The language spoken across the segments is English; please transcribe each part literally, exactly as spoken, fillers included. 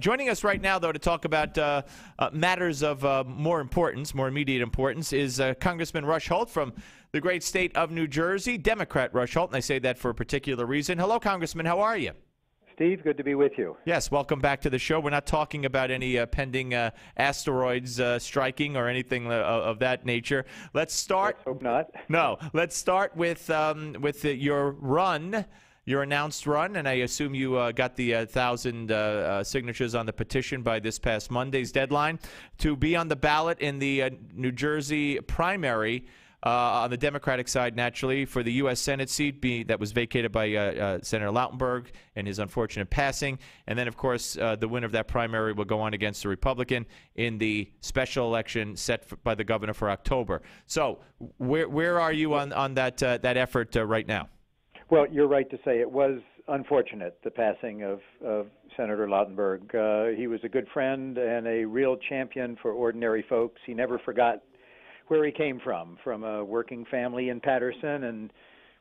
Joining us right now, though, to talk about uh, uh, matters of uh, more importance, more immediate importance, is uh, Congressman Rush Holt from the great state of New Jersey, Democrat Rush Holt, and I say that for a particular reason. Hello, Congressman. How are you? Steve, good to be with you. Yes, welcome back to the show. We're not talking about any uh, pending uh, asteroids uh, striking or anything uh, of that nature. Let's start. Let's hope not. No, let's start with um, with uh, your run, your announced run, and I assume you uh, got the uh, thousand uh, uh, signatures on the petition by this past Monday's deadline to be on the ballot in the uh, New Jersey primary. Uh, on the Democratic side, naturally, for the U S Senate seat be, that was vacated by uh, uh, Senator Lautenberg and his unfortunate passing. And then, of course, uh, the winner of that primary will go on against the Republican in the special election set for, by the governor for October. So where, where are you on, on that, uh, that effort uh, right now? Well, you're right to say it was unfortunate, the passing of, of Senator Lautenberg. Uh, he was a good friend and a real champion for ordinary folks. He never forgot where he came from, from a working family in Patterson, and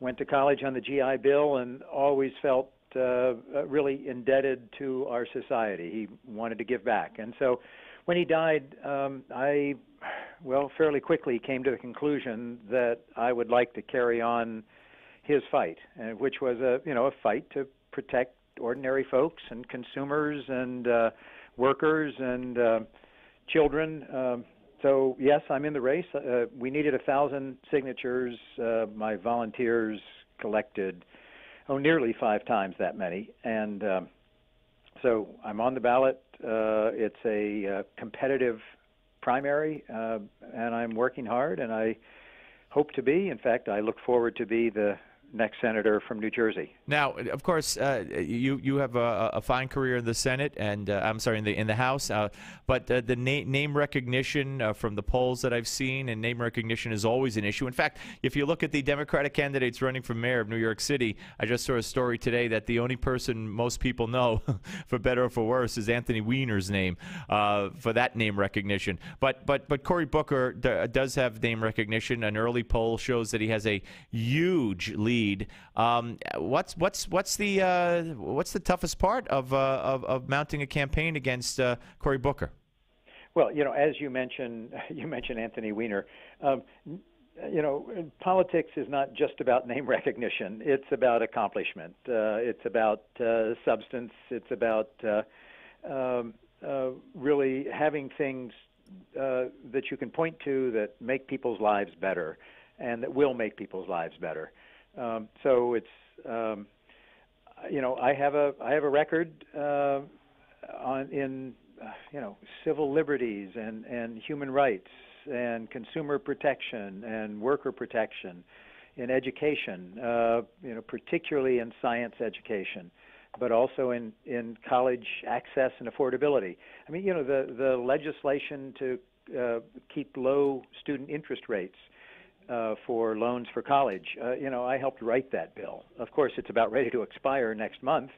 went to college on the G I Bill, and always felt uh, really indebted to our society. He wanted to give back. And so when he died, um, I, well, fairly quickly came to the conclusion that I would like to carry on his fight, and which was a, you know, a fight to protect ordinary folks and consumers and uh, workers and uh, children. Um, So, yes, I'm in the race. Uh, we needed one thousand signatures. Uh, my volunteers collected, oh, nearly five times that many. And um, so I'm on the ballot. Uh, it's a uh, competitive primary, uh, and I'm working hard, and I hope to be. In fact, I look forward to be the next senator from New Jersey. Now, of course, uh, you you have a, a fine career in the Senate, and uh, I'm sorry, in the in the House. Uh, but uh, the na name recognition uh, from the polls that I've seen, and name recognition is always an issue. In fact, if you look at the Democratic candidates running for mayor of New York City, I just saw a story today that the only person most people know, for better or for worse, is Anthony Weiner's name uh, for that name recognition. But but but Cory Booker d does have name recognition. An early poll shows that he has a huge lead. Um, what's what's what's the uh, what's the toughest part of, uh, of of mounting a campaign against uh, Cory Booker? Well, you know, as you mentioned, you mentioned Anthony Weiner. Um, you know, politics is not just about name recognition; it's about accomplishment. Uh, it's about uh, substance. It's about uh, um, uh, really having things uh, that you can point to that make people's lives better, and that will make people's lives better. Um, so it's, um, you know, I have a I have a record uh, on in uh, you know, civil liberties and and human rights and consumer protection and worker protection, in education, uh, you know, particularly in science education, but also in in college access and affordability. I mean, you know, the the legislation to uh, keep low student interest rates. Uh, for loans for college. Uh, you know, I helped write that bill. Of course, it's about ready to expire next month.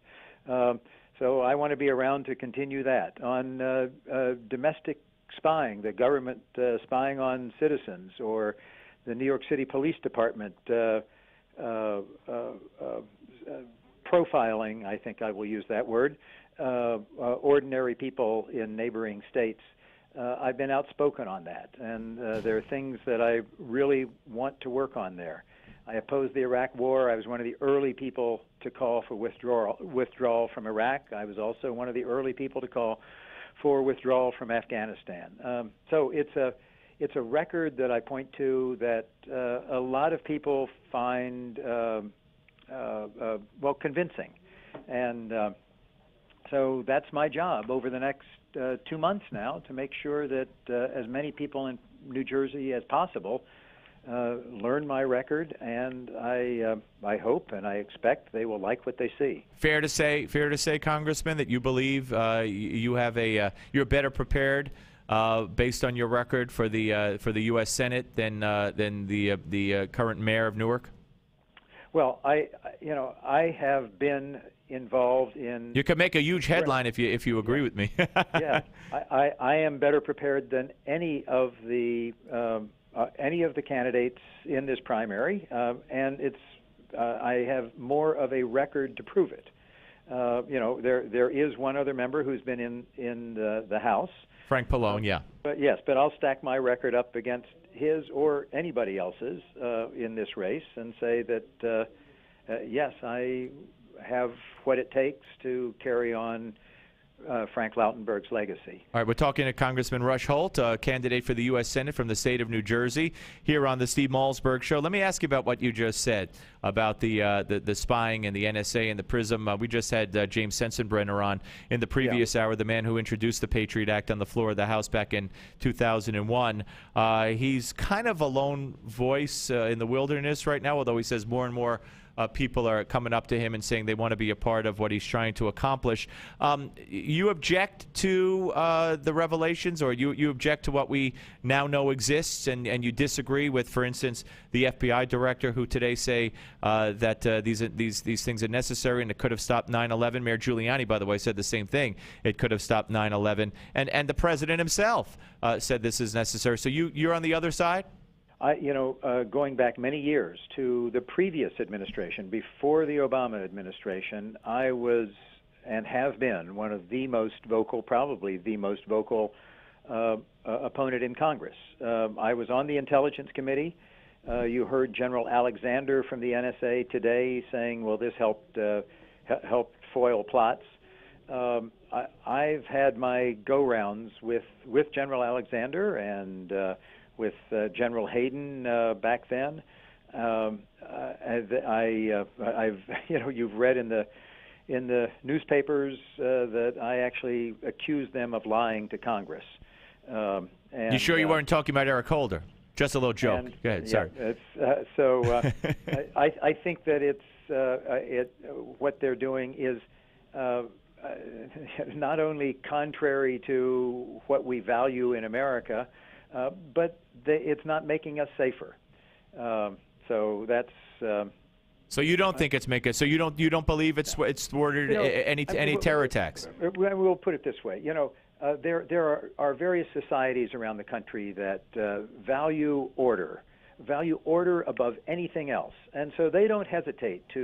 Um, so I want to be around to continue that. On uh, uh, domestic spying, the government uh, spying on citizens, or the New York City Police Department uh, uh, uh, uh, profiling, I think I will use that word, uh, uh, ordinary people in neighboring states. Uh, I've been outspoken on that, and uh, there are things that I really want to work on there. I opposed the Iraq War. I was one of the early people to call for withdrawal, withdrawal from Iraq. I was also one of the early people to call for withdrawal from Afghanistan. Um, so it's a, it's a record that I point to that uh, a lot of people find, uh, uh, uh, well, convincing. And uh, so that's my job over the next Uh, two months now to make sure that uh, as many people in New Jersey as possible uh, learn my record, and I uh, I hope and I expect they will like what they see. Fair to say, fair to say, Congressman, that you believe uh, you have a uh, you're better prepared uh, based on your record for the uh, for the U S Senate than uh, than the uh, the uh, current mayor of Newark. Well, I you know I have been involved in. You could make a huge headline if you if you agree yeah. with me. yeah, I, I I am better prepared than any of the um, uh, any of the candidates in this primary, uh, and it's uh, I have more of a record to prove it. uh, you know, there there is one other member who's been in in the, the House. Frank Pallone, yeah. But yes, but I'll stack my record up against his or anybody else's uh, in this race and say that uh, uh, yes, I have what it takes to carry on Uh, Frank Lautenberg's legacy. All right, we're talking to Congressman Rush Holt, uh, candidate for the U S Senate from the state of New Jersey, here on the Steve Malzberg Show. Let me ask you about what you just said about the uh, the, the spying and the N S A and the Prism. Uh, we just had uh, James Sensenbrenner on in the previous yeah. hour, the man who introduced the Patriot Act on the floor of the House back in two thousand one. Uh, he's kind of a lone voice uh, in the wilderness right now, although he says more and more Uh, people are coming up to him and saying they want to be a part of what he's trying to accomplish. Um, you object to uh, the revelations, or you, you object to what we now know exists, and, and you disagree with, for instance, the F B I director, who today say uh, that uh, these, these, these things are necessary and it could have stopped nine eleven. Mayor Giuliani, by the way, said the same thing. It could have stopped nine eleven. And, and the president himself uh, said this is necessary. So you, you're on the other side? I, you know, uh, going back many years to the previous administration, before the Obama administration, I was and have been one of the most vocal, probably the most vocal uh, uh, opponent in Congress. Uh, I was on the Intelligence Committee. Uh, you heard General Alexander from the N S A today saying, well, this helped, uh, helped foil plots. Um, I, I've had my go-rounds with, with General Alexander and uh, with uh, General Hayden uh, back then. Um, I, I uh, I've, you know, you've read in the in the newspapers uh, that I actually accused them of lying to Congress. Um, and, you sure you uh, weren't talking about Eric Holder? Just a little joke. And, Go ahead. Sorry. Yeah, it's, uh, so uh, I, I think that it's uh, it what they're doing is uh, not only contrary to what we value in America, Uh, but they, it's not making us safer. Um, so that's. Uh, so you don't think it's making. So you don't you don't believe it's it's thwarted you know, any I mean, any we'll, terror attacks. We'll put it this way. You know, uh, there there are, are various societies around the country that uh, value order, value order above anything else, and so they don't hesitate to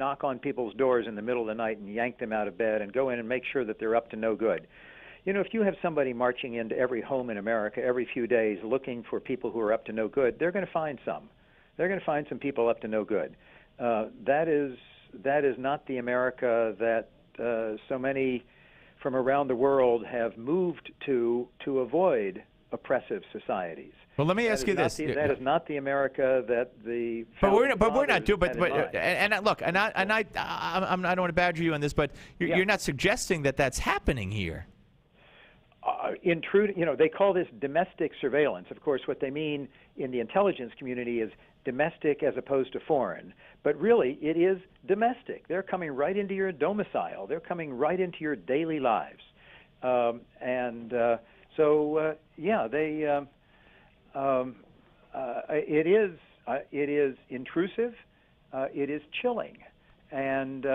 knock on people's doors in the middle of the night and yank them out of bed and go in and make sure that they're up to no good. You know, if you have somebody marching into every home in America every few days looking for people who are up to no good, they're going to find some. They're going to find some people up to no good. Uh, that is that is not the America that uh, so many from around the world have moved to to avoid oppressive societies. Well, let me ask you this: that is not the America that the but we're but we're not doing. But but and look, and I and I I don't want to badger you on this, but you're, you're not suggesting that that's happening here. Uh, intrude, you know, they call this domestic surveillance. Of course, what they mean in the intelligence community is domestic as opposed to foreign. But really, it is domestic. They're coming right into your domicile. They're coming right into your daily lives. Um, and uh, so, uh, yeah, they. Um, um, uh, it is. Uh, it is intrusive. Uh, it is chilling, and uh,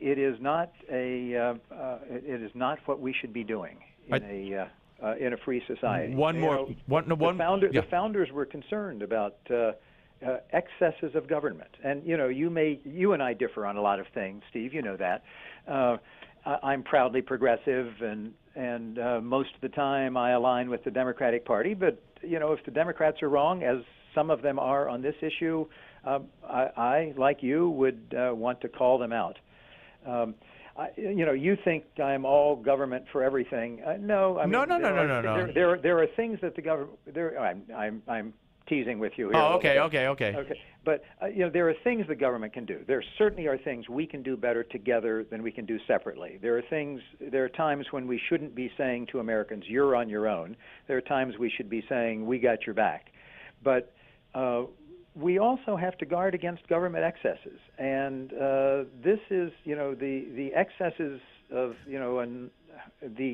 it is not a. Uh, uh, it is not what we should be doing in a uh, uh, in a free society. One more, you know, one, no, one the, founder, yeah. the founders were concerned about uh, uh, excesses of government, and you know, you may, you and I differ on a lot of things, Steve. You know that. Uh, I'm proudly progressive, and and uh, most of the time I align with the Democratic Party. But you know, if the Democrats are wrong, as some of them are on this issue, uh, I, I, like you, would uh, want to call them out. Um, I, you know, you think I'm all government for everything. Uh, no, I mean, no, no, no, no, no, no. There, there, are, there are things that the government. There, I'm, I'm, I'm teasing with you here. Oh, okay, okay, okay, okay. But uh, you know, there are things the government can do. There certainly are things we can do better together than we can do separately. There are things. There are times when we shouldn't be saying to Americans, "You're on your own." There are times we should be saying, "We got your back." But uh, we also have to guard against government excesses, and uh, this is, you know, the the excesses of, you know, and the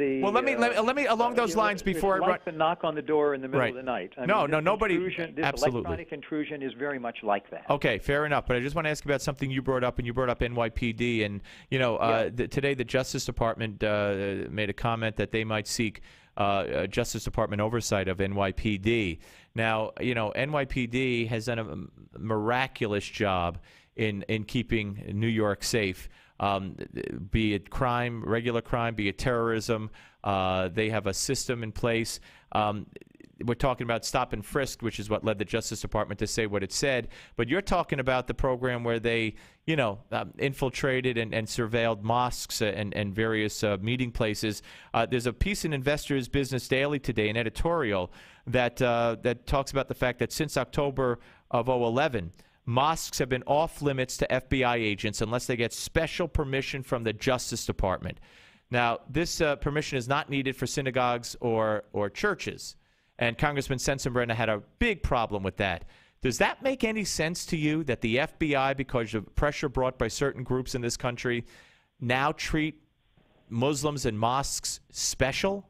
the. Well, let uh, me let, let me along those uh, lines know, before it's I like run. The knock on the door in the middle right. of the night. I no, mean, no, nobody. Intrusion, this absolutely. Electronic intrusion is very much like that. Okay, fair enough. But I just want to ask you about something you brought up, and you brought up N Y P D, and you know, uh, yeah. the, today the Justice Department uh, made a comment that they might seek Uh, Justice Department oversight of N Y P D. Now, you know, N Y P D has done a miraculous job in, in keeping New York safe, um, be it crime, regular crime, be it terrorism. Uh, they have a system in place. Um, we're talking about stop and frisk, which is what led the Justice Department to say what it said. But you're talking about the program where they, you know, um, infiltrated and, and surveilled mosques and, and various uh, meeting places. Uh, there's a piece in Investors Business Daily today, an editorial, that, uh, that talks about the fact that since October of oh eleven, mosques have been off limits to F B I agents unless they get special permission from the Justice Department. Now, this uh, permission is not needed for synagogues or, or churches. And Congressman Sensenbrenner had a big problem with that. Does that make any sense to you, that the F B I, because of pressure brought by certain groups in this country, now treat Muslims and mosques special?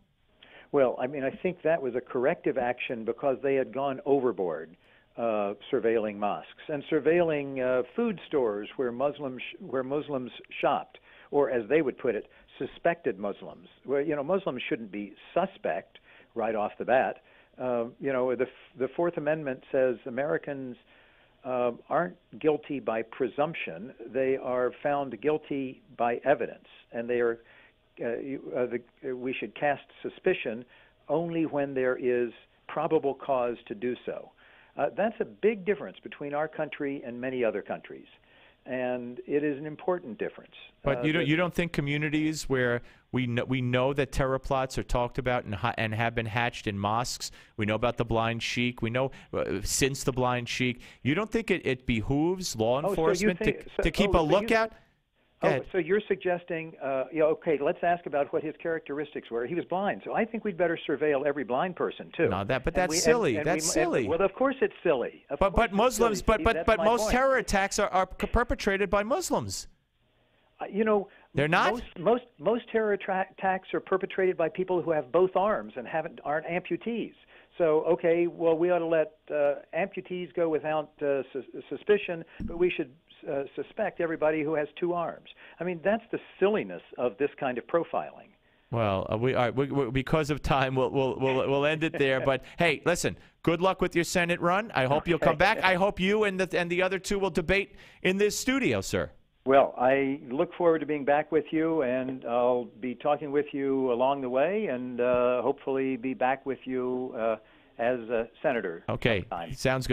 Well, I mean, I think that was a corrective action because they had gone overboard uh, surveilling mosques and surveilling uh, food stores where Muslims, sh where Muslims shopped, or as they would put it, suspected Muslims. Well, you know, Muslims shouldn't be suspect right off the bat. Uh, you know, the, the Fourth Amendment says Americans uh, aren't guilty by presumption. They are found guilty by evidence, and they are, uh, uh, the, we should cast suspicion only when there is probable cause to do so. Uh, that's a big difference between our country and many other countries, and it is an important difference. But uh, you don't, you don't think communities where we know, we know that terror plots are talked about and, ha and have been hatched in mosques, we know about the blind sheik, we know uh, since the blind sheik, you don't think it, it behooves law oh, enforcement so think, to, so, to keep oh, a so lookout? You, oh, so you're suggesting, uh, yeah, okay, let's ask about what his characteristics were. He was blind, so I think we'd better surveil every blind person too. No, that, but that's we, silly. And, and that's we, silly. And, well, of course it's silly. Of but but Muslims, silly, Steve, but but but most point. terror attacks are, are perpetrated by Muslims. Uh, you know. They're not? Most, most, most terror attacks are perpetrated by people who have both arms and haven't, aren't amputees. So, okay, well, we ought to let uh, amputees go without uh, su suspicion, but we should uh, suspect everybody who has two arms. I mean, that's the silliness of this kind of profiling. Well, uh, we, all right, we, we, because of time, we'll, we'll, we'll, we'll end it there. But, hey, listen, good luck with your Senate run. I hope you'll come back. I hope you and the, and the other two will debate in this studio, sir. Well, I look forward to being back with you, and I'll be talking with you along the way, and uh, hopefully be back with you uh, as a senator. Okay, sometime. Sounds good.